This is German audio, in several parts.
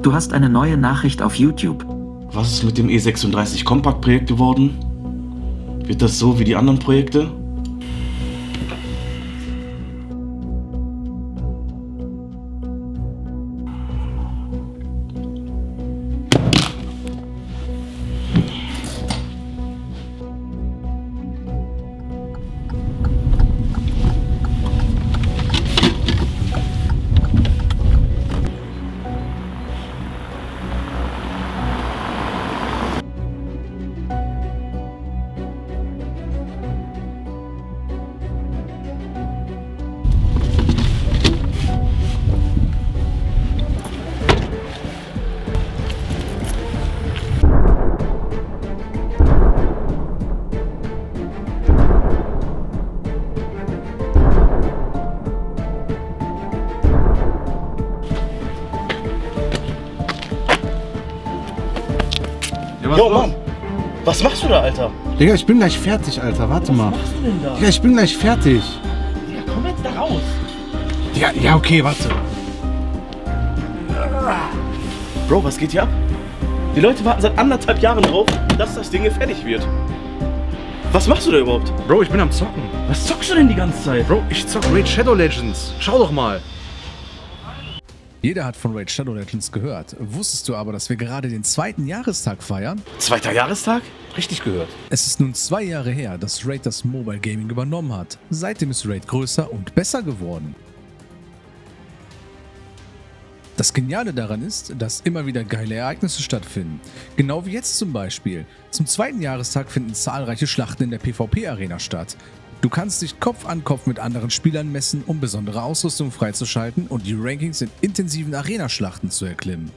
Du hast eine neue Nachricht auf YouTube. Was ist mit dem E36 Compact-Projekt geworden? Wird das so wie die anderen Projekte? Jo, Mann, was machst du da, Alter? Digga, ich bin gleich fertig, Alter, warte mal. Was machst du denn da? Digga, ich bin gleich fertig. Digga, komm jetzt da raus. Digga, ja, okay, warte. Bro, was geht hier ab? Die Leute warten seit 1,5 Jahren drauf, dass das Ding hier fertig wird. Was machst du da überhaupt? Bro, ich bin am Zocken. Was zockst du denn die ganze Zeit? Bro, ich zock Raid Shadow Legends. Schau doch mal. Jeder hat von Raid Shadow Legends gehört. Wusstest du aber, dass wir gerade den 2. Jahrestag feiern? 2. Jahrestag? Richtig gehört. Es ist nun 2 Jahre her, dass Raid das Mobile Gaming übernommen hat. Seitdem ist Raid größer und besser geworden. Das Geniale daran ist, dass immer wieder geile Ereignisse stattfinden. Genau wie jetzt zum Beispiel. Zum 2. Jahrestag finden zahlreiche Schlachten in der PvP-Arena statt. Du kannst dich Kopf an Kopf mit anderen Spielern messen, um besondere Ausrüstung freizuschalten und die Rankings in intensiven Arenaschlachten zu erklimmen.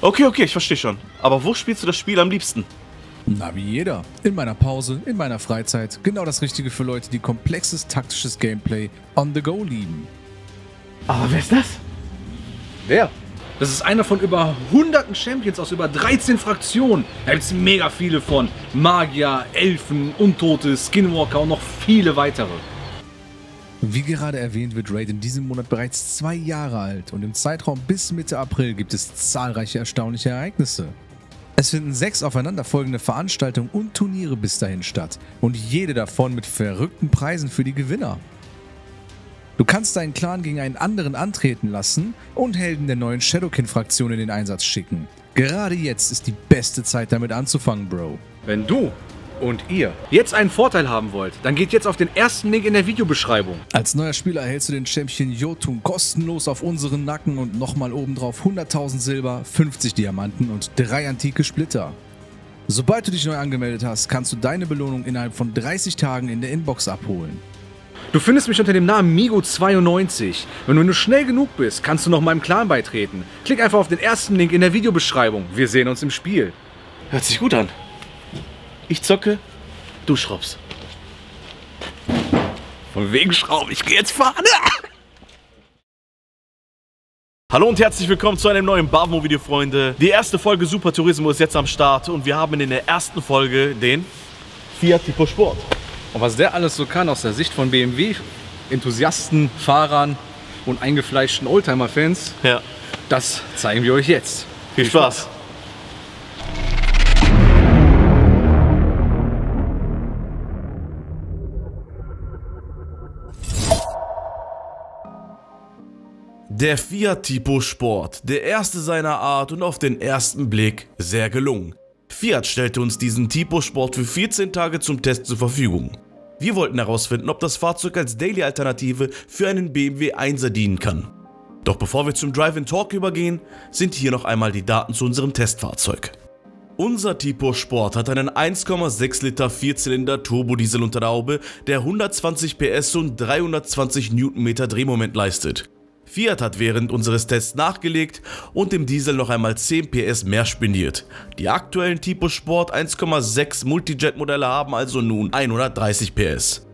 Okay, ich verstehe schon. Aber wo spielst du das Spiel am liebsten? Na, wie jeder. In meiner Pause, in meiner Freizeit. Genau das Richtige für Leute, die komplexes taktisches Gameplay on the go lieben. Aber wer ist das? Wer? Das ist einer von über 100 Champions aus über 13 Fraktionen. Da gibt es mega viele von. Magier, Elfen, Untote, Skinwalker und noch viele weitere. Wie gerade erwähnt, wird Raid in diesem Monat bereits 2 Jahre alt. Und im Zeitraum bis Mitte April gibt es zahlreiche erstaunliche Ereignisse. Es finden 6 aufeinanderfolgende Veranstaltungen und Turniere bis dahin statt. Und jede davon mit verrückten Preisen für die Gewinner. Du kannst deinen Clan gegen einen anderen antreten lassen und Helden der neuen Shadowkin-Fraktion in den Einsatz schicken. Gerade jetzt ist die beste Zeit, damit anzufangen, Bro. Wenn du und ihr jetzt einen Vorteil haben wollt, dann geht jetzt auf den ersten Link in der Videobeschreibung. Als neuer Spieler erhältst du den Champion Jotun kostenlos auf unseren Nacken und nochmal obendrauf 100.000 Silber, 50 Diamanten und 3 antike Splitter. Sobald du dich neu angemeldet hast, kannst du deine Belohnung innerhalb von 30 Tagen in der Inbox abholen. Du findest mich unter dem Namen Migo92. Wenn du schnell genug bist, kannst du noch meinem Clan beitreten. Klick einfach auf den ersten Link in der Videobeschreibung. Wir sehen uns im Spiel. Hört sich gut an. Ich zocke, du schraubst. Von wegen Schrauben, ich geh jetzt fahren. Hallo und herzlich willkommen zu einem neuen BAVMO-Video, Freunde. Die erste Folge Super Turismo ist jetzt am Start und wir haben in der ersten Folge den Fiat Tipo Sport. Und was der alles so kann aus der Sicht von BMW-Enthusiasten, Fahrern und eingefleischten Oldtimer-Fans, ja, das zeigen wir euch jetzt. Viel Spaß! Der Fiat Tipo Sport, der erste seiner Art und auf den ersten Blick sehr gelungen. Fiat stellte uns diesen Tipo Sport für 14 Tage zum Test zur Verfügung. Wir wollten herausfinden, ob das Fahrzeug als Daily-Alternative für einen BMW 1er dienen kann. Doch bevor wir zum Drive & Talk übergehen, sind hier noch einmal die Daten zu unserem Testfahrzeug. Unser Tipo Sport hat einen 1,6 Liter Vierzylinder Turbodiesel unter der Haube, der 120 PS und 320 Newtonmeter Drehmoment leistet. Fiat hat während unseres Tests nachgelegt und dem Diesel noch einmal 10 PS mehr spendiert. Die aktuellen Tipo Sport 1,6 Multijet Modelle haben also nun 130 PS.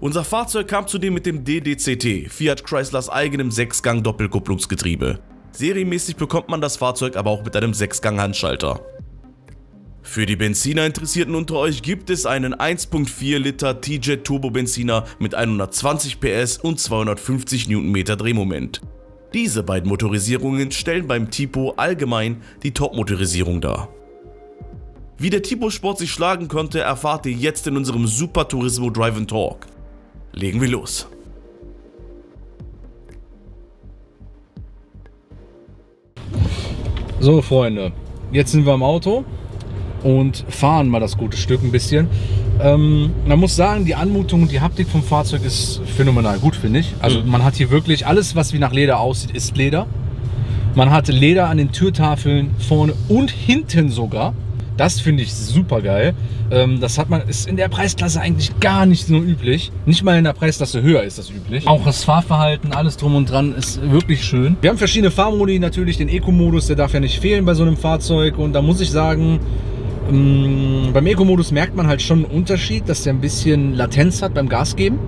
Unser Fahrzeug kam zudem mit dem DDCT, Fiat Chryslers eigenem 6-Gang Doppelkupplungsgetriebe. Serienmäßig bekommt man das Fahrzeug aber auch mit einem 6-Gang Handschalter. Für die Benziner-Interessierten unter euch gibt es einen 1,4 Liter T-Jet Turbo Benziner mit 120 PS und 250 Newtonmeter Drehmoment. Diese beiden Motorisierungen stellen beim Tipo allgemein die Top-Motorisierung dar. Wie der Tipo Sport sich schlagen konnte, erfahrt ihr jetzt in unserem Super Turismo Drive & Talk. Legen wir los! So Freunde, jetzt sind wir im Auto und fahren mal das gute Stück ein bisschen. Man muss sagen, die Anmutung und die Haptik vom Fahrzeug ist phänomenal gut, finde ich. Also man hat hier wirklich alles, was wie nach Leder aussieht, ist Leder. Man hat Leder an den Türtafeln vorne und hinten sogar. Das finde ich super geil. Das hat man, ist in der Preisklasse eigentlich gar nicht so üblich. Nicht mal in der Preisklasse höher ist das üblich. Auch das Fahrverhalten, alles drum und dran ist wirklich schön. Wir haben verschiedene Fahrmodi, natürlich den Eco-Modus, der darf ja nicht fehlen bei so einem Fahrzeug. Und da muss ich sagen, beim Eco-Modus merkt man halt schon einen Unterschied, dass der ein bisschen Latenz hat beim Gas geben.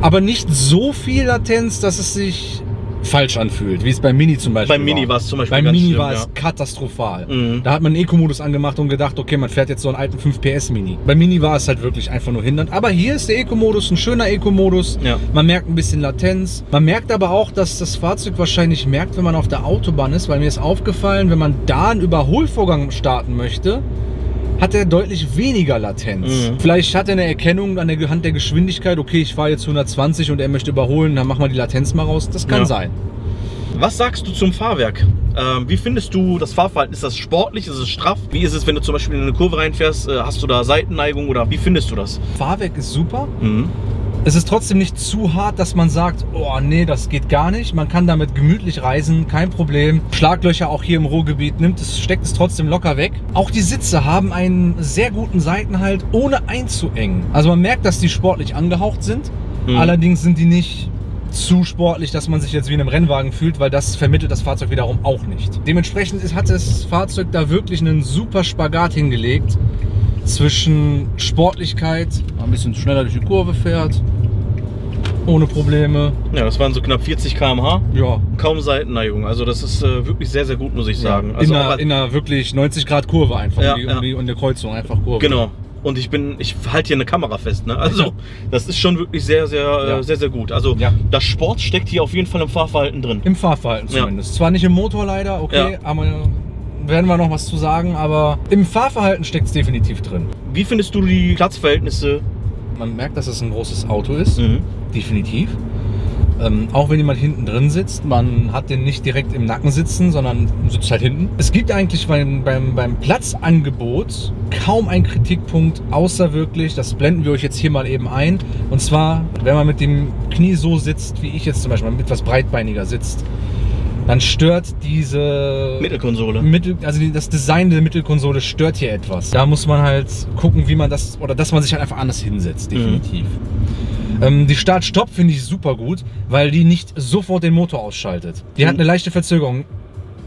Aber nicht so viel Latenz, dass es sich falsch anfühlt, wie es beim Mini zum Beispiel war. Beim Mini war es zum Beispiel ganz schlimm, war es katastrophal. Mhm. Da hat man einen Eco-Modus angemacht und gedacht, okay, man fährt jetzt so einen alten 5 PS Mini. Beim Mini war es halt wirklich einfach nur hindernd. Aber hier ist der Eco-Modus ein schöner Eco-Modus. Ja. Man merkt ein bisschen Latenz. Man merkt aber auch, dass das Fahrzeug wahrscheinlich merkt, wenn man auf der Autobahn ist, weil mir ist aufgefallen, wenn man da einen Überholvorgang starten möchte, hat er deutlich weniger Latenz. Mhm. Vielleicht hat er eine Erkennung an der Hand der Geschwindigkeit, okay, ich fahre jetzt 120 und er möchte überholen, dann machen wir die Latenz mal raus. Das kann sein. Was sagst du zum Fahrwerk? Wie findest du das Fahrverhalten? Ist das sportlich? Ist es straff? Wie ist es, wenn du zum Beispiel in eine Kurve reinfährst? Hast du da Seitenneigung oder wie findest du das? Fahrwerk ist super. Mhm. Es ist trotzdem nicht zu hart, dass man sagt, oh nee, das geht gar nicht. Man kann damit gemütlich reisen, kein Problem. Schlaglöcher auch hier im Ruhrgebiet steckt es trotzdem locker weg. Auch die Sitze haben einen sehr guten Seitenhalt, ohne einzuengen. Also man merkt, dass die sportlich angehaucht sind. Mhm. Allerdings sind die nicht zu sportlich, dass man sich jetzt wie in einem Rennwagen fühlt, weil das vermittelt das Fahrzeug wiederum auch nicht. Dementsprechend hat das Fahrzeug da wirklich einen super Spagat hingelegt. Zwischen Sportlichkeit, ein bisschen schneller durch die Kurve fährt, ohne Probleme. Ja, das waren so knapp 40 km/h. Ja. Kaum Seitenneigung. Also das ist wirklich sehr, sehr gut, muss ich sagen. Also in einer wirklich 90 Grad Kurve einfach, um eine Kreuzung einfach Kurve. Genau. Und ich halte hier eine Kamera fest, ne? Also das ist schon wirklich sehr, sehr, sehr, sehr gut. Also das Sport steckt hier auf jeden Fall im Fahrverhalten drin. Im Fahrverhalten zumindest. Zwar nicht im Motor leider, okay, aber werden wir noch was zu sagen, aber im Fahrverhalten steckt es definitiv drin. Wie findest du die Platzverhältnisse? Man merkt, dass es ein großes Auto ist, definitiv. Auch wenn jemand hinten drin sitzt, man hat den nicht direkt im Nacken sitzen, sondern sitzt halt hinten. Es gibt eigentlich beim Platzangebot kaum einen Kritikpunkt, außer wirklich, das blenden wir euch jetzt hier mal eben ein, und zwar, wenn man mit dem Knie so sitzt, wie ich jetzt zum Beispiel, etwas breitbeiniger sitzt, dann stört diese Mittelkonsole. Also das Design der Mittelkonsole stört hier etwas. Da muss man halt gucken, wie man das, oder dass man sich halt einfach anders hinsetzt, definitiv. Die Start-Stopp finde ich super gut, weil die nicht sofort den Motor ausschaltet. Die hat eine leichte Verzögerung.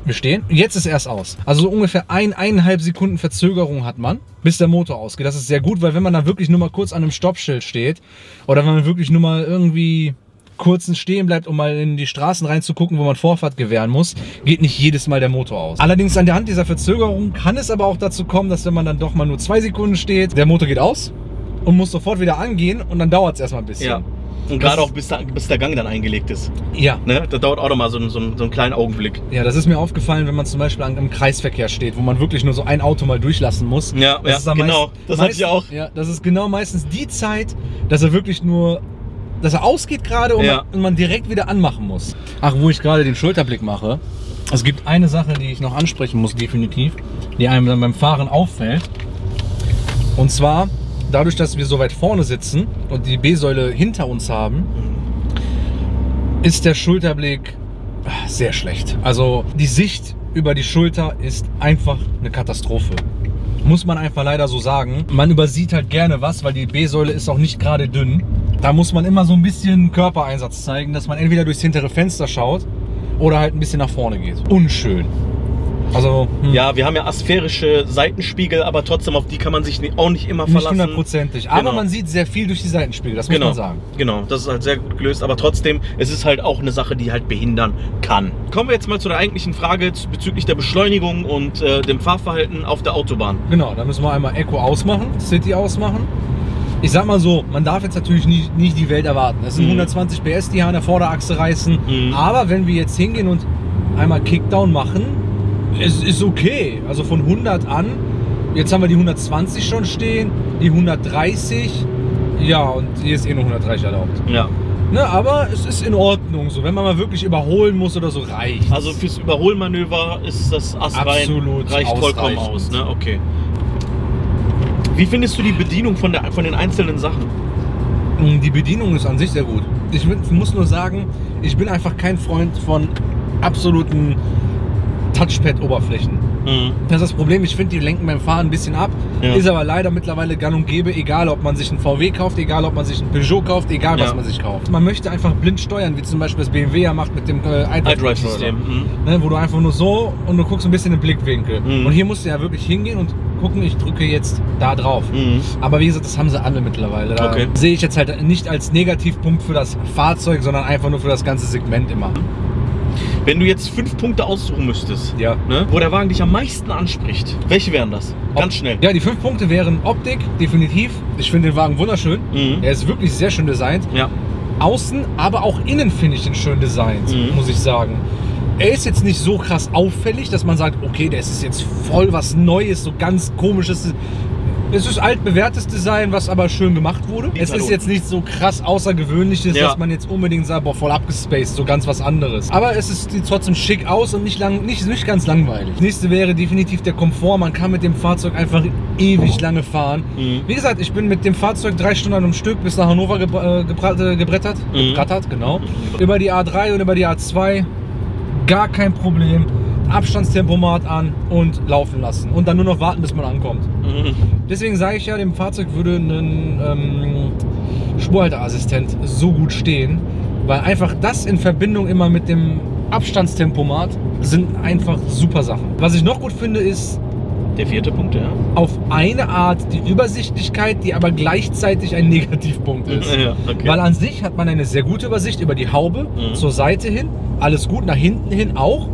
Wir stehen. Jetzt ist erst aus. Also so ungefähr 1,5 Sekunden Verzögerung hat man, bis der Motor ausgeht. Das ist sehr gut, weil wenn man da wirklich nur mal kurz an einem Stoppschild steht oder wenn man wirklich nur mal irgendwie kurzen stehen bleibt, um mal in die Straßen reinzugucken, wo man Vorfahrt gewähren muss, geht nicht jedes Mal der Motor aus. Allerdings an der Hand dieser Verzögerung kann es aber auch dazu kommen, dass wenn man dann doch mal nur 2 Sekunden steht, der Motor geht aus und muss sofort wieder angehen und dann dauert es erstmal ein bisschen. Ja. Und gerade auch bis der Gang dann eingelegt ist. Ja. Ne? Das dauert auch nochmal so einen kleinen Augenblick. Ja, das ist mir aufgefallen, wenn man zum Beispiel im Kreisverkehr steht, wo man wirklich nur so ein Auto mal durchlassen muss. Ja, das ja, genau. Das hatte ich auch. Ja, das ist genau meistens die Zeit, dass er wirklich nur, dass er ausgeht gerade und man direkt wieder anmachen muss. Ach, wo ich gerade den Schulterblick mache. Es gibt eine Sache, die ich noch ansprechen muss, definitiv, die einem dann beim Fahren auffällt. Und zwar, dadurch, dass wir so weit vorne sitzen und die B-Säule hinter uns haben, ist der Schulterblick sehr schlecht. Also die Sicht über die Schulter ist einfach eine Katastrophe. Muss man einfach leider so sagen. Man übersieht halt gerne was, weil die B-Säule ist auch nicht gerade dünn. Da muss man immer so ein bisschen Körpereinsatz zeigen, dass man entweder durchs hintere Fenster schaut oder halt ein bisschen nach vorne geht. Unschön. Also, ja, wir haben ja asphärische Seitenspiegel, aber trotzdem, auf die kann man sich auch nicht immer verlassen. Nicht hundertprozentig, aber man sieht sehr viel durch die Seitenspiegel, das muss man sagen. Genau, das ist halt sehr gut gelöst, aber trotzdem, es ist halt auch eine Sache, die halt behindern kann. Kommen wir jetzt mal zu der eigentlichen Frage bezüglich der Beschleunigung und dem Fahrverhalten auf der Autobahn. Genau, da müssen wir einmal Eco ausmachen, City ausmachen. ich sag mal so, man darf jetzt natürlich nicht die Welt erwarten. Das sind 120 PS, die hier an der Vorderachse reißen. Aber wenn wir jetzt hingehen und einmal Kickdown machen, es ist okay. Also von 100 an, jetzt haben wir die 120 schon stehen, die 130, ja, und hier ist eh nur 130 erlaubt. Ja. Ne, aber es ist in Ordnung, so wenn man mal wirklich überholen muss oder so, reicht. Also fürs Überholmanöver ist das Ass rein, reicht vollkommen aus. Ne? Okay. Wie findest du die Bedienung von den einzelnen Sachen? Die Bedienung ist an sich sehr gut. Ich muss nur sagen, ich bin einfach kein Freund von absoluten Touchpad-Oberflächen. Das ist das Problem. Ich finde, die lenken beim Fahren ein bisschen ab. Ja. Ist aber leider mittlerweile gang und gäbe, egal ob man sich einen VW kauft, egal ob man sich einen Peugeot kauft, egal was man sich kauft. Man möchte einfach blind steuern, wie zum Beispiel das BMW ja macht mit dem iDrive-System. Ne, wo du einfach nur so und du guckst ein bisschen in den Blickwinkel. Und hier musst du ja wirklich hingehen und gucken, ich drücke jetzt da drauf. Aber wie gesagt, das haben sie alle mittlerweile. Da sehe ich jetzt halt nicht als Negativpunkt für das Fahrzeug, sondern einfach nur für das ganze Segment immer. Wenn du jetzt 5 Punkte aussuchen müsstest, ne, wo der Wagen dich am meisten anspricht, welche wären das? Ganz schnell. Ja, die 5 Punkte wären Optik, definitiv. Ich finde den Wagen wunderschön. Er ist wirklich sehr schön designt. Außen, aber auch innen finde ich den schön designt, muss ich sagen. Er ist jetzt nicht so krass auffällig, dass man sagt, okay, das ist jetzt voll was Neues, so ganz Komisches. Es ist altbewährtes Design, was aber schön gemacht wurde. Es ist jetzt nicht so krass Außergewöhnliches, dass man jetzt unbedingt sagt, boah, voll abgespaced, so ganz was anderes. Aber es sieht trotzdem schick aus und nicht ganz langweilig. Das nächste wäre definitiv der Komfort. Man kann mit dem Fahrzeug einfach ewig lange fahren. Wie gesagt, ich bin mit dem Fahrzeug 3 Stunden am Stück bis nach Hannover gebrettert. Gebrettert, genau. Über die A3 und über die A2 gar kein Problem. Abstandstempomat an und laufen lassen und dann nur noch warten, bis man ankommt. Deswegen sage ich ja, dem Fahrzeug würde ein Spurhalteassistent so gut stehen, weil einfach das in Verbindung immer mit dem Abstandstempomat sind einfach super Sachen. Was ich noch gut finde ist der 4. Punkt, ja. Auf eine Art die Übersichtlichkeit, die aber gleichzeitig ein Negativpunkt ist. Ja, okay. Weil an sich hat man eine sehr gute Übersicht über die Haube, zur Seite hin, alles gut, nach hinten hin auch.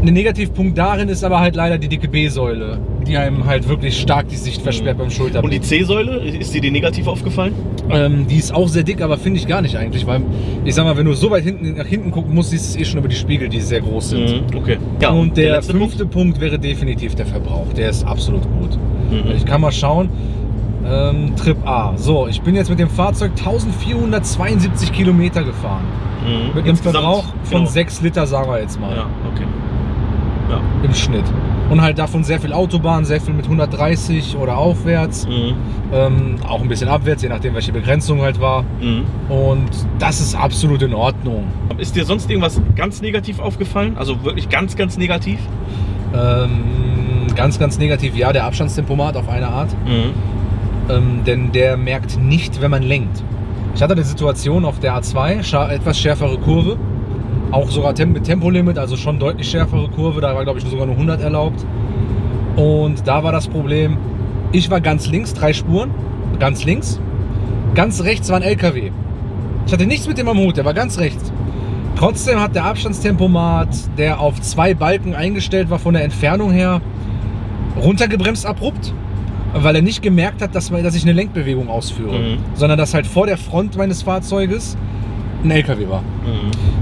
Ein Negativpunkt darin ist aber halt leider die dicke B-Säule, die einem halt wirklich stark die Sicht versperrt beim Schulterblick. Und die C-Säule, ist dir die negativ aufgefallen? Die ist auch sehr dick, aber finde ich gar nicht eigentlich, weil ich sag mal, wenn du so weit hinten, nach hinten gucken musst, siehst du es eh schon über die Spiegel, die sehr groß sind. Okay. Ja, und der 5. Punkt wäre definitiv der Verbrauch, der ist absolut gut. Ich kann mal schauen, Trip A. So, ich bin jetzt mit dem Fahrzeug 1472 Kilometer gefahren. Mit einem Verbrauch von 6 Liter, sagen wir jetzt mal. Ja, okay. Ja. Im Schnitt. Und halt davon sehr viel Autobahn, sehr viel mit 130 oder aufwärts. Auch ein bisschen abwärts, je nachdem welche Begrenzung halt war. Und das ist absolut in Ordnung. Ist dir sonst irgendwas ganz negativ aufgefallen? Also wirklich ganz, ganz negativ? Ganz, ganz negativ, ja, der Abstandstempomat auf eine Art. Denn der merkt nicht, wenn man lenkt. Ich hatte eine Situation auf der A2, etwas schärfere Kurve. Auch sogar mit Tempolimit, also schon deutlich schärfere Kurve. Da war, glaube ich, sogar nur 100 erlaubt. Und da war das Problem, ich war ganz links, 3 Spuren, ganz links. Ganz rechts war ein LKW. Ich hatte nichts mit dem am Hut, der war ganz rechts. Trotzdem hat der Abstandstempomat, der auf 2 Balken eingestellt war von der Entfernung her, runtergebremst abrupt. Weil er nicht gemerkt hat, dass ich eine Lenkbewegung ausführe. Sondern dass halt vor der Front meines Fahrzeuges ein LKW war.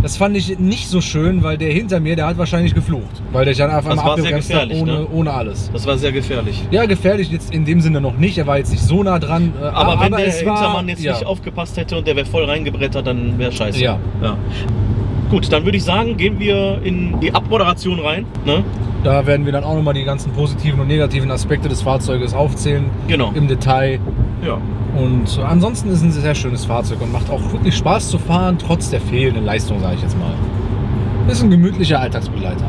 Das fand ich nicht so schön, weil der hinter mir, der hat wahrscheinlich geflucht. Weil der dann einfach mal abgebremst hat ohne alles. Das war sehr gefährlich. Ja, gefährlich jetzt in dem Sinne noch nicht. Er war jetzt nicht so nah dran. Aber wenn der Hintermann jetzt nicht aufgepasst hätte und der wäre voll reingebrettert, dann wäre scheiße. Ja. Gut, dann würde ich sagen, gehen wir in die Abmoderation rein. Ne? Da werden wir dann auch nochmal die ganzen positiven und negativen Aspekte des Fahrzeuges aufzählen. Genau. Im Detail. Ja. Und ansonsten ist es ein sehr schönes Fahrzeug und macht auch wirklich Spaß zu fahren, trotz der fehlenden Leistung, sage ich jetzt mal. Ist ein gemütlicher Alltagsbegleiter.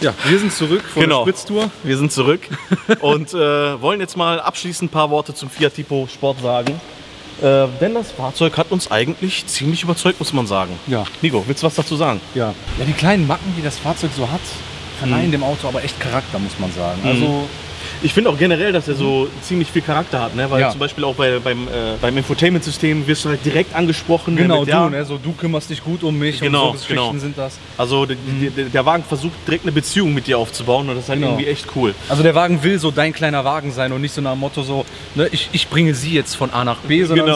Ja, wir sind zurück von der Spritztour. Wir sind zurück und wollen jetzt mal abschließend ein paar Worte zum Fiat Tipo Sport sagen. Denn das Fahrzeug hat uns eigentlich ziemlich überzeugt, muss man sagen. Ja. Nico, willst du was dazu sagen? Ja. Ja, die kleinen Macken, die das Fahrzeug so hat, verleihen dem Auto aber echt Charakter, muss man sagen. Also Ich finde auch generell, dass er so ziemlich viel Charakter hat, ne? Weil zum Beispiel auch beim Infotainment-System wirst du halt direkt angesprochen. Genau, du kümmerst dich gut um mich und so Geschichten sind das. Also der Wagen versucht direkt eine Beziehung mit dir aufzubauen und das ist halt irgendwie echt cool. Also der Wagen will so dein kleiner Wagen sein und nicht so nach dem Motto so, ne, ich bringe sie jetzt von A nach B, sondern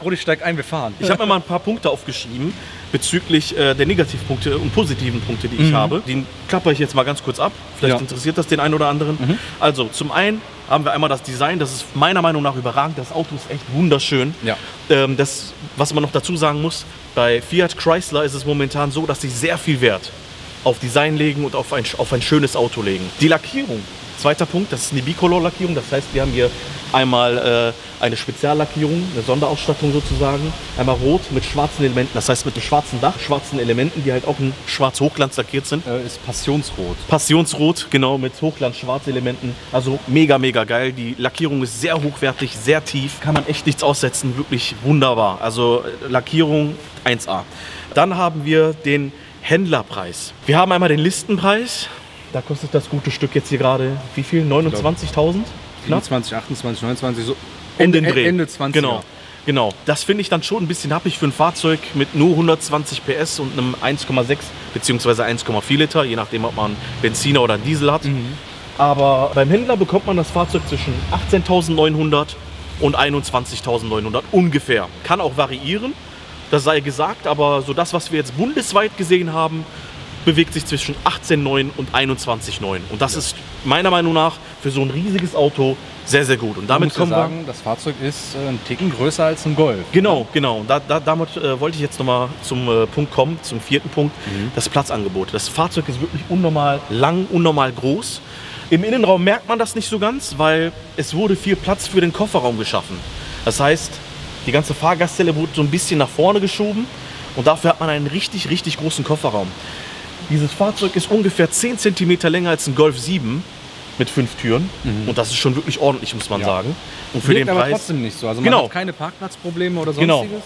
Bruder, ich steig ein, wir fahren. Ich habe mir mal ein paar Punkte aufgeschrieben bezüglich der Negativpunkte und positiven Punkte, die ich habe. Den klappere ich jetzt mal ganz kurz ab. Vielleicht interessiert das den einen oder anderen. Also zum einen haben wir einmal das Design, das ist meiner Meinung nach überragend. Das Auto ist echt wunderschön. Das, was man noch dazu sagen muss, bei Fiat Chrysler ist es momentan so, dass sie sehr viel Wert auf Design legen und auf ein schönes Auto legen. Die Lackierung, zweiter Punkt, das ist eine Bicolor-Lackierung. Das heißt, wir haben hier einmal eine Speziallackierung, eine Sonderausstattung sozusagen. Einmal rot mit schwarzen Elementen, das heißt mit einem schwarzen Dach, schwarzen Elementen, die halt auch in schwarz-hochglanz lackiert sind. Ist Passionsrot. Passionsrot, genau, mit Hochglanz-Schwarzelementen. Also mega, mega geil. Die Lackierung ist sehr hochwertig, sehr tief. Kann man echt nichts aussetzen, wirklich wunderbar. Also Lackierung 1A. Dann haben wir den Händlerpreis. Wir haben einmal den Listenpreis. Da kostet das gute Stück jetzt hier gerade, wie viel? 29.000? 27, 28, 29, so um den Dreh. Ende 20. Genau. Das finde ich dann schon ein bisschen happig für ein Fahrzeug mit nur 120 PS und einem 1,6 bzw. 1,4 Liter, je nachdem, ob man einen Benziner oder einen Diesel hat. Aber beim Händler bekommt man das Fahrzeug zwischen 18.900 und 21.900 ungefähr. Kann auch variieren, das sei gesagt, aber so das, was wir jetzt bundesweit gesehen haben, bewegt sich zwischen 18.9 und 21.9. Und das ist meiner Meinung nach für so ein riesiges Auto sehr, sehr gut. Und damit kommen wir sagen, das Fahrzeug ist ein Ticken größer als ein Golf. Genau. Damit wollte ich jetzt nochmal zum Punkt kommen, zum vierten Punkt, das Platzangebot. Das Fahrzeug ist wirklich unnormal lang, unnormal groß. Im Innenraum merkt man das nicht so ganz, weil es wurde viel Platz für den Kofferraum geschaffen. Das heißt, die ganze Fahrgastzelle wurde so ein bisschen nach vorne geschoben und dafür hat man einen richtig, richtig großen Kofferraum. Dieses Fahrzeug ist ungefähr 10 cm länger als ein Golf 7 mit 5 Türen. Und das ist schon wirklich ordentlich, muss man sagen. Und für wirkt den Preis aber trotzdem nicht so. Also man hat keine Parkplatzprobleme oder sonstiges.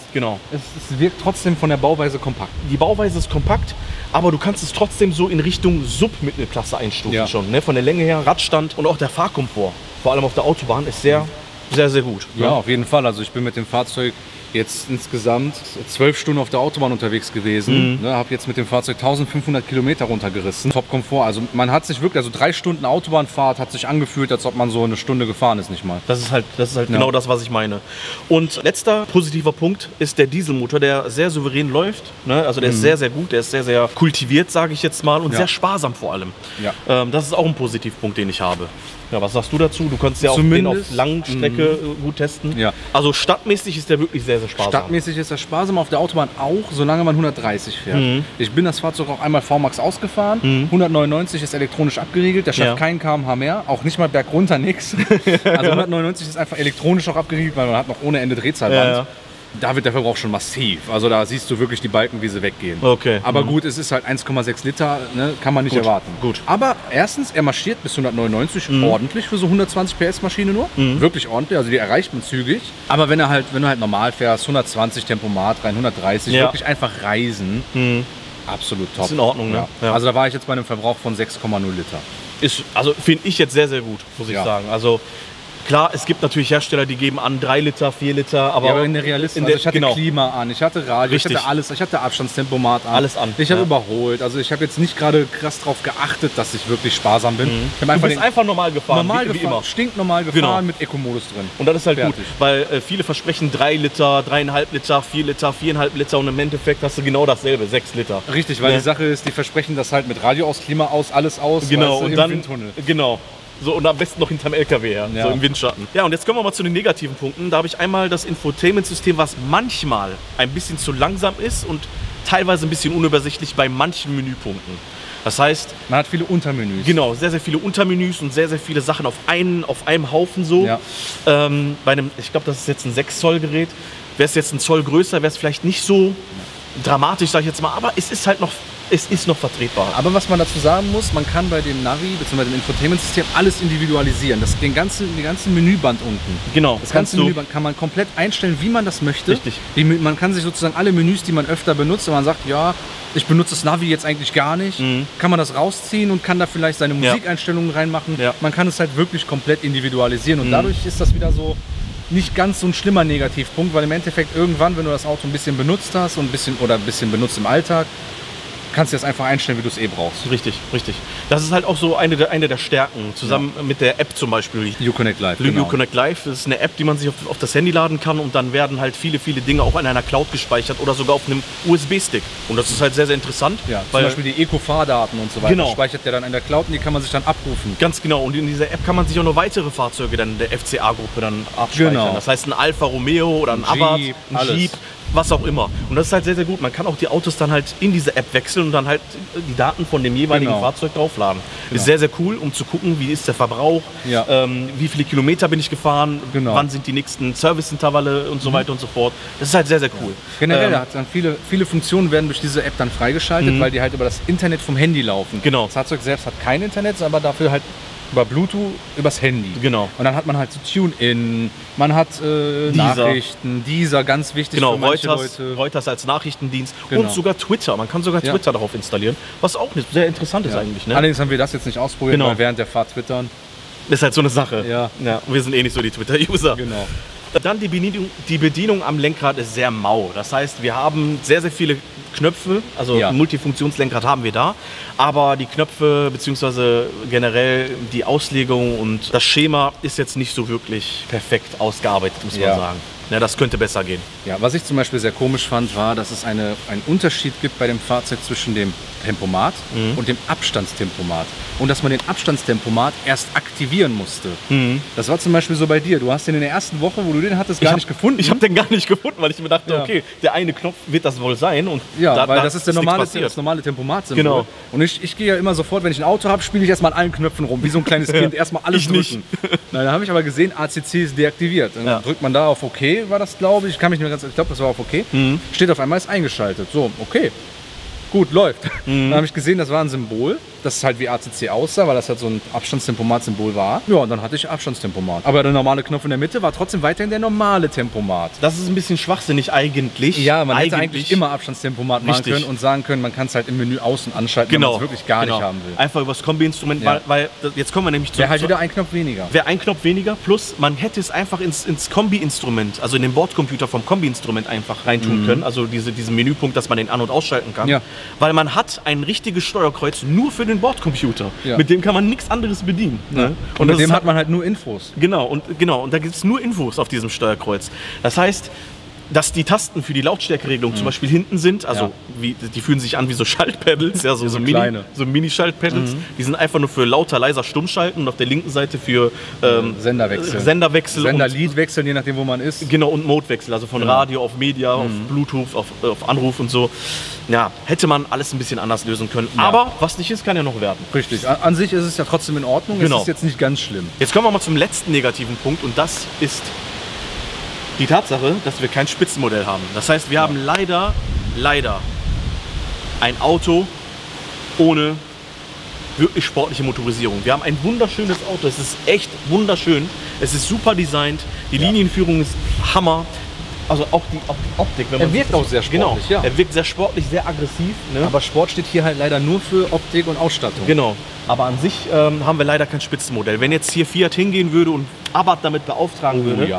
Es wirkt trotzdem von der Bauweise kompakt. Die Bauweise ist kompakt, aber du kannst es trotzdem so in Richtung Sub-Mittelklasse einstufen schon. Ne? Von der Länge her, Radstand und auch der Fahrkomfort, vor allem auf der Autobahn, ist sehr, sehr, sehr gut. Ja, auf jeden Fall. Also ich bin mit dem Fahrzeug jetzt insgesamt 12 Stunden auf der Autobahn unterwegs gewesen. Habe jetzt mit dem Fahrzeug 1500 Kilometer runtergerissen. Top Komfort. Also man hat sich wirklich, also 3 Stunden Autobahnfahrt hat sich angefühlt, als ob man so eine Stunde gefahren ist, nicht mal. Das ist halt genau das, was ich meine. Und letzter positiver Punkt ist der Dieselmotor, der sehr souverän läuft. Ne? Also der ist sehr, sehr gut, der ist sehr, sehr kultiviert, sage ich jetzt mal, und sehr sparsam vor allem. Das ist auch ein Positivpunkt, den ich habe. Ja, was sagst du dazu? Du kannst ja auch den auf Langstrecke gut testen. Also stadtmäßig ist der wirklich sehr, sehr sparsam. Stadtmäßig ist der sparsam, auf der Autobahn auch, solange man 130 fährt. Ich bin das Fahrzeug auch einmal VMAX ausgefahren. 199 ist elektronisch abgeriegelt, der schafft keinen km/h mehr. Auch nicht mal bergunter, nix. Also 199 ist einfach elektronisch auch abgeriegelt, weil man hat noch ohne Ende Drehzahlband. Da wird der Verbrauch schon massiv. Also da siehst du wirklich die Balken, wie sie weggehen. Aber gut, es ist halt 1,6 Liter, ne? Kann man nicht erwarten. Aber erstens, er marschiert bis 199 ordentlich für so 120 PS Maschine nur. Wirklich ordentlich, also die erreicht man zügig. Aber wenn du halt normal fährst, 120 Tempomat rein, 130, wirklich einfach reisen, absolut top. Ist in Ordnung, ne? Also da war ich jetzt bei einem Verbrauch von 6,0 Liter. Also finde ich jetzt sehr, sehr gut, muss ich sagen. Also klar, es gibt natürlich Hersteller, die geben an 3 Liter, 4 Liter, aber in der Realistik, also ich hatte Klima an, ich hatte Radio, ich hatte alles, ich hatte Abstandstempomat an, alles an. Ich habe überholt, also ich habe jetzt nicht gerade krass darauf geachtet, dass ich wirklich sparsam bin. Du bist einfach normal gefahren, wie immer. Stinknormal gefahren, mit Eco-Modus drin. Und das ist halt gut, weil viele versprechen 3 Liter, 3,5 Liter, 4 Liter, 4,5 Liter und im Endeffekt hast du genau dasselbe, 6 Liter. Richtig, weil die Sache ist, die versprechen das halt mit Radio aus, Klima aus, alles aus, und dann im Windtunnel. So, und am besten noch hinterm LKW her, so im Windschatten. Ja, und jetzt kommen wir mal zu den negativen Punkten. Da habe ich einmal das Infotainment-System, was manchmal ein bisschen zu langsam ist und teilweise ein bisschen unübersichtlich bei manchen Menüpunkten. Das heißt, man hat viele Untermenüs. Sehr, sehr viele Untermenüs und sehr, sehr viele Sachen auf einem Haufen so. Bei einem, ich glaube, das ist jetzt ein 6 Zoll Gerät. Wäre es jetzt ein Zoll größer, wäre es vielleicht nicht so dramatisch, sage ich jetzt mal. Aber es ist halt noch es ist noch vertretbar. Aber was man dazu sagen muss, man kann bei dem Navi bzw. dem Infotainment-System alles individualisieren. Das, den ganzen Menüband unten. Genau. Das ganze Menüband kann man komplett einstellen, wie man das möchte. Richtig. Man kann sich sozusagen alle Menüs, die man öfter benutzt, wenn man sagt, ja, ich benutze das Navi jetzt eigentlich gar nicht, kann man das rausziehen und kann da vielleicht seine Musikeinstellungen reinmachen. Ja. Man kann es halt wirklich komplett individualisieren und dadurch ist das wieder so nicht ganz so ein schlimmer Negativpunkt, weil im Endeffekt irgendwann, wenn du das Auto ein bisschen benutzt hast und ein bisschen benutzt im Alltag, kannst du das einfach einstellen, wie du es eh brauchst. Richtig, richtig. Das ist halt auch so eine der Stärken, zusammen mit der App zum Beispiel. Uconnect Live. Uconnect Live ist eine App, die man sich auf das Handy laden kann und dann werden halt viele, viele Dinge auch in einer Cloud gespeichert oder sogar auf einem USB-Stick. Und das ist halt sehr, sehr interessant. Ja, weil zum Beispiel die Eco-Fahrdaten und so weiter speichert der dann in der Cloud und die kann man sich dann abrufen. Ganz genau. Und in dieser App kann man sich auch noch weitere Fahrzeuge dann der FCA-Gruppe dann abspeichern. Genau. Das heißt ein Alfa Romeo oder ein Abarth, ein Jeep, was auch immer. Und das ist halt sehr, sehr gut. Man kann auch die Autos dann halt in diese App wechseln und dann halt die Daten von dem jeweiligen Fahrzeug draufladen. Genau. Ist sehr, sehr cool, um zu gucken, wie ist der Verbrauch, wie viele Kilometer bin ich gefahren, wann sind die nächsten Serviceintervalle und so weiter und so fort. Das ist halt sehr, sehr cool. Generell hat dann viele Funktionen werden durch diese App dann freigeschaltet, weil die halt über das Internet vom Handy laufen. Genau. Das Fahrzeug selbst hat kein Internet, aber dafür halt über Bluetooth, übers Handy. Genau. Und dann hat man halt so Tune-In, man hat Nachrichten, Deezer, ganz wichtig für manche Leute. Reuters als Nachrichtendienst und sogar Twitter. Man kann sogar Twitter darauf installieren, was auch sehr interessant ist eigentlich. Ne? Allerdings haben wir das jetzt nicht ausprobiert, weil während der Fahrt twittern ist halt so eine Sache. Ja. Ja. Wir sind eh nicht so die Twitter-User. Genau. Dann die Bedienung am Lenkrad ist sehr mau. Das heißt, wir haben sehr, sehr viele Knöpfe, also ein Multifunktionslenkrad haben wir da, aber die Knöpfe bzw. generell die Auslegung und das Schema ist jetzt nicht so wirklich perfekt ausgearbeitet, muss man sagen. Ja, das könnte besser gehen. Ja, was ich zum Beispiel sehr komisch fand, war, dass es einen Unterschied gibt bei dem Fahrzeug zwischen dem Tempomat und dem Abstandstempomat. Und dass man den Abstandstempomat erst aktivieren musste. Das war zum Beispiel so bei dir. Du hast den in der ersten Woche, wo du den hattest, gar nicht gefunden. Ich habe den gar nicht gefunden, weil ich mir dachte, okay, der eine Knopf wird das wohl sein. Und weil das ist das normale Tempomat-Symbol. Genau. Und ich gehe ja immer sofort, wenn ich ein Auto habe, spiele ich erstmal an allen Knöpfen rum, wie so ein kleines Kind. Erstmal alles drücken. Nein, da habe ich aber gesehen, ACC ist deaktiviert. Dann drückt man da auf OK, war das, glaube ich. Ich kann mich nicht mehr ganz, ich glaube, das war auf OK. Steht auf einmal, ist eingeschaltet. So, okay. Gut, läuft. Dann habe ich gesehen, das war ein Symbol, das halt wie ACC aussah, weil das halt so ein Abstandstempomat-Symbol war. Ja, und dann hatte ich Abstandstempomat. Aber der normale Knopf in der Mitte war trotzdem weiterhin der normale Tempomat. Das ist ein bisschen schwachsinnig eigentlich. Ja, man hätte eigentlich immer Abstandstempomat machen können und sagen können, man kann es halt im Menü außen anschalten, wenn man es wirklich gar nicht haben will. Einfach über das Kombi-Instrument, weil jetzt kommen wir nämlich zu... Wäre halt wieder ein Knopf weniger. Wäre ein Knopf weniger, plus man hätte es einfach ins Kombi-Instrument, also in den Bordcomputer vom Kombi-Instrument einfach reintun können. Also diesen Menüpunkt, dass man den an- und ausschalten kann. Ja. Weil man hat ein richtiges Steuerkreuz nur für den Bordcomputer. Ja. Mit dem kann man nichts anderes bedienen. Ja. Ne? Und mit dem hat man halt nur Infos. Genau, und da gibt es nur Infos auf diesem Steuerkreuz. Das heißt, dass die Tasten für die Lautstärkeregelung zum Beispiel hinten sind, also die fühlen sich an wie so Schaltpedals, so Mini-Schaltpedals. Die sind einfach nur für lauter, leiser Stummschalten und auf der linken Seite für Senderwechsel. Senderlied wechseln, je nachdem wo man ist. Genau, und Modewechsel, also von Radio auf Media, auf Bluetooth, auf Anruf und so. Ja, hätte man alles ein bisschen anders lösen können. Ja. Aber was nicht ist, kann ja noch werden. Richtig, an sich ist es ja trotzdem in Ordnung, es ist jetzt nicht ganz schlimm. Jetzt kommen wir mal zum letzten negativen Punkt und das ist die Tatsache, dass wir kein Spitzenmodell haben. Das heißt, wir haben leider ein Auto ohne wirklich sportliche Motorisierung. Wir haben ein wunderschönes Auto. Es ist echt wunderschön. Es ist super designt. Die Linienführung ist Hammer. Also auch die Optik. Wenn man wirkt auch sehr sportlich. Genau. Ja. Er wirkt sehr sportlich, sehr aggressiv. Ne? Aber Sport steht hier halt leider nur für Optik und Ausstattung. Genau. Aber an sich haben wir leider kein Spitzenmodell. Wenn jetzt hier Fiat hingehen würde und Abarth damit beauftragen würde,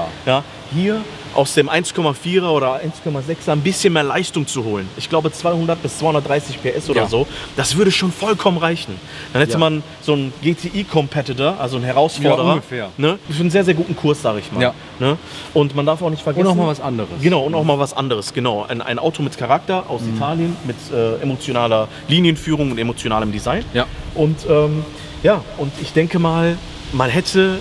hier aus dem 1,4er oder 1,6er ein bisschen mehr Leistung zu holen. Ich glaube 200 bis 230 PS oder so. Das würde schon vollkommen reichen. Dann hätte man so einen GTI-Competitor, also einen Herausforderer. Ja, ungefähr. Ne? Für einen sehr, sehr guten Kurs, sage ich mal. Ja. Ne? Und man darf auch nicht vergessen... Und noch mal was anderes. Genau, und auch mal was anderes, genau. Ein Auto mit Charakter aus Italien, mit emotionaler Linienführung und emotionalem Design. Ja. Und ich denke mal, man hätte...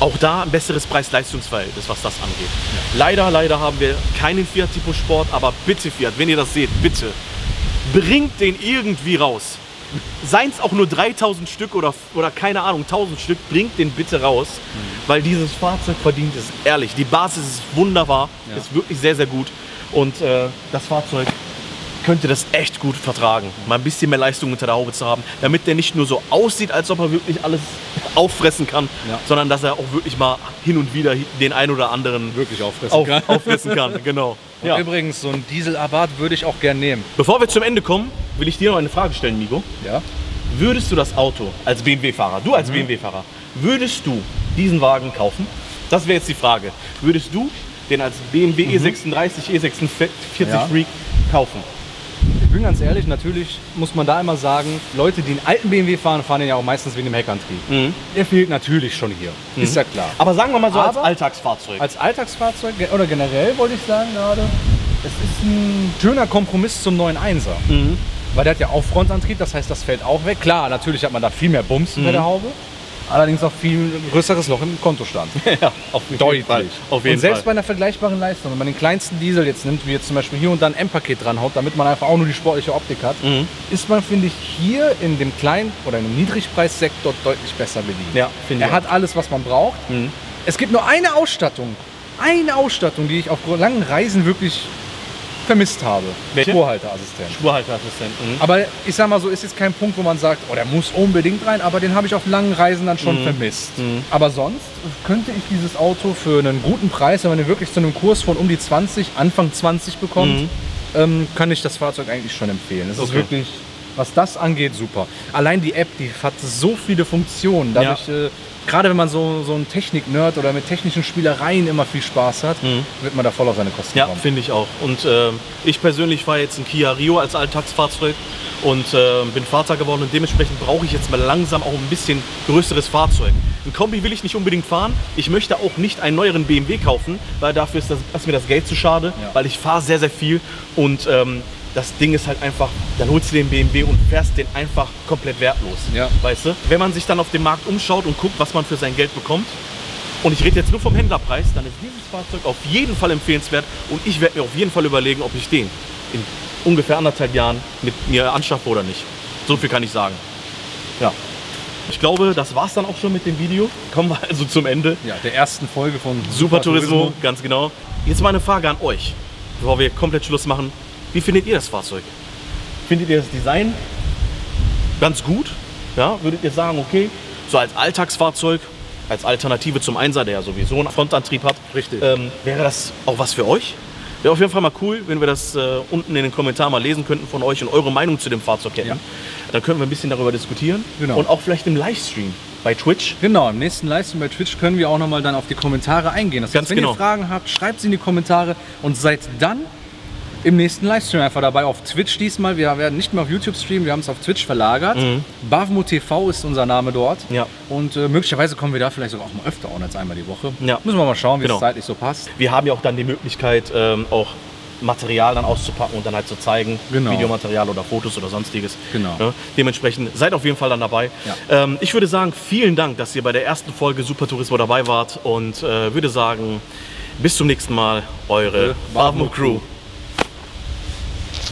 Auch da ein besseres Preis-Leistungs-Verhältnis, was das angeht. Ja. Leider haben wir keinen Fiat Tipo Sport, aber bitte Fiat, wenn ihr das seht, bitte, bringt den irgendwie raus. Seien es auch nur 3000 Stück oder keine Ahnung, 1000 Stück, bringt den bitte raus, weil dieses Fahrzeug verdient es, ehrlich. Die Basis ist wunderbar, ist wirklich sehr, sehr gut und das Fahrzeug könnte das echt gut vertragen, mal ein bisschen mehr Leistung unter der Haube zu haben, damit der nicht nur so aussieht, als ob er wirklich alles auffressen kann, ja, sondern dass er auch wirklich mal hin und wieder den einen oder anderen wirklich auffressen kann. Genau. Und ja, übrigens, so ein Diesel Abarth würde ich auch gerne nehmen. Bevor wir zum Ende kommen, will ich dir noch eine Frage stellen, Migo. Ja? Würdest du das Auto als BMW-Fahrer, du als BMW-Fahrer, würdest du diesen Wagen kaufen? Das wäre jetzt die Frage. Würdest du den als BMW E36, E46 ja, Freak kaufen? Ich bin ganz ehrlich, natürlich muss man da immer sagen, Leute, die einen alten BMW fahren, fahren den ja auch meistens wegen dem Heckantrieb. Der fehlt natürlich schon hier, ist ja klar. Aber sagen wir mal so, aber als Alltagsfahrzeug. Als Alltagsfahrzeug, oder generell wollte ich sagen gerade, es ist ein schöner Kompromiss zum neuen 1er. Weil der hat ja auch Frontantrieb, das heißt, das fällt auch weg. Klar, natürlich hat man da viel mehr Bums in der Haube. Allerdings auch viel größeres Loch im Kontostand. Ja, auf jeden Fall. Auf jeden und selbst bei einer vergleichbaren Leistung, wenn man den kleinsten Diesel jetzt nimmt, wie jetzt zum Beispiel hier und da ein M-Paket dran haut, damit man einfach auch nur die sportliche Optik hat, ist man, finde ich, hier in dem kleinen oder in dem Niedrigpreissektor deutlich besser bedient. Ja, finde ich. Er hat alles, was man braucht. Es gibt nur eine Ausstattung, die ich auf langen Reisen wirklich vermisst habe. Welche? Spurhalteassistent. Spurhalteassistent. Aber ich sag mal so, ist jetzt kein Punkt, wo man sagt, oh, der muss unbedingt rein, aber den habe ich auf langen Reisen dann schon vermisst. Aber sonst könnte ich dieses Auto für einen guten Preis, wenn man den wirklich zu einem Kurs von um die 20, Anfang 20 bekommt, kann ich das Fahrzeug eigentlich schon empfehlen. Es ist wirklich, was das angeht, super. Allein die App, die hat so viele Funktionen, dadurch, gerade wenn man so ein Technik-Nerd oder mit technischen Spielereien immer viel Spaß hat, wird man da voll auf seine Kosten kommen. Ja, finde ich auch. Und ich persönlich fahre jetzt ein Kia Rio als Alltagsfahrzeug und bin Vater geworden und dementsprechend brauche ich jetzt mal langsam auch ein bisschen größeres Fahrzeug. Ein Kombi will ich nicht unbedingt fahren. Ich möchte auch nicht einen neueren BMW kaufen, weil dafür ist mir das Geld zu schade, weil ich fahre sehr, sehr viel und das Ding ist halt einfach, dann holst du den BMW und fährst den einfach komplett wertlos, weißt du? Wenn man sich dann auf dem Markt umschaut und guckt, was man für sein Geld bekommt, und ich rede jetzt nur vom Händlerpreis, dann ist dieses Fahrzeug auf jeden Fall empfehlenswert und ich werde mir auf jeden Fall überlegen, ob ich den in ungefähr 1,5 Jahren mit mir anschaffe oder nicht. So viel kann ich sagen. Ja. Ich glaube, das war's dann auch schon mit dem Video. Kommen wir also zum Ende. Ja, der ersten Folge von Supertourismo, ganz genau. Jetzt mal eine Frage an euch, bevor wir komplett Schluss machen. Wie findet ihr das Fahrzeug? Findet ihr das Design ganz gut? Ja, würdet ihr sagen, okay, so als Alltagsfahrzeug, als Alternative zum 1er, der ja sowieso einen Frontantrieb hat, richtig, wäre das auch was für euch? Wäre auf jeden Fall mal cool, wenn wir das unten in den Kommentaren mal lesen könnten von euch und eure Meinung zu dem Fahrzeug hätten. Ja. Dann können wir ein bisschen darüber diskutieren und auch vielleicht im Livestream bei Twitch. Genau, im nächsten Livestream bei Twitch können wir auch nochmal dann auf die Kommentare eingehen. Das heißt, ganz wenn ihr Fragen habt, schreibt sie in die Kommentare und seid dann im nächsten Livestream einfach dabei, auf Twitch diesmal. Wir werden nicht mehr auf YouTube streamen, wir haben es auf Twitch verlagert. BAVMO TV ist unser Name dort. Ja. Und möglicherweise kommen wir da vielleicht sogar auch mal öfter als einmal die Woche. Ja. Müssen wir mal schauen, wie es zeitlich so passt. Wir haben ja auch dann die Möglichkeit, auch Material dann auszupacken und dann halt zu zeigen. Genau. Videomaterial oder Fotos oder sonstiges. Genau. Ja, dementsprechend seid auf jeden Fall dann dabei. Ja. Ich würde sagen, vielen Dank, dass ihr bei der ersten Folge Supertourismo dabei wart und würde sagen, bis zum nächsten Mal, eure BAVMO Crew.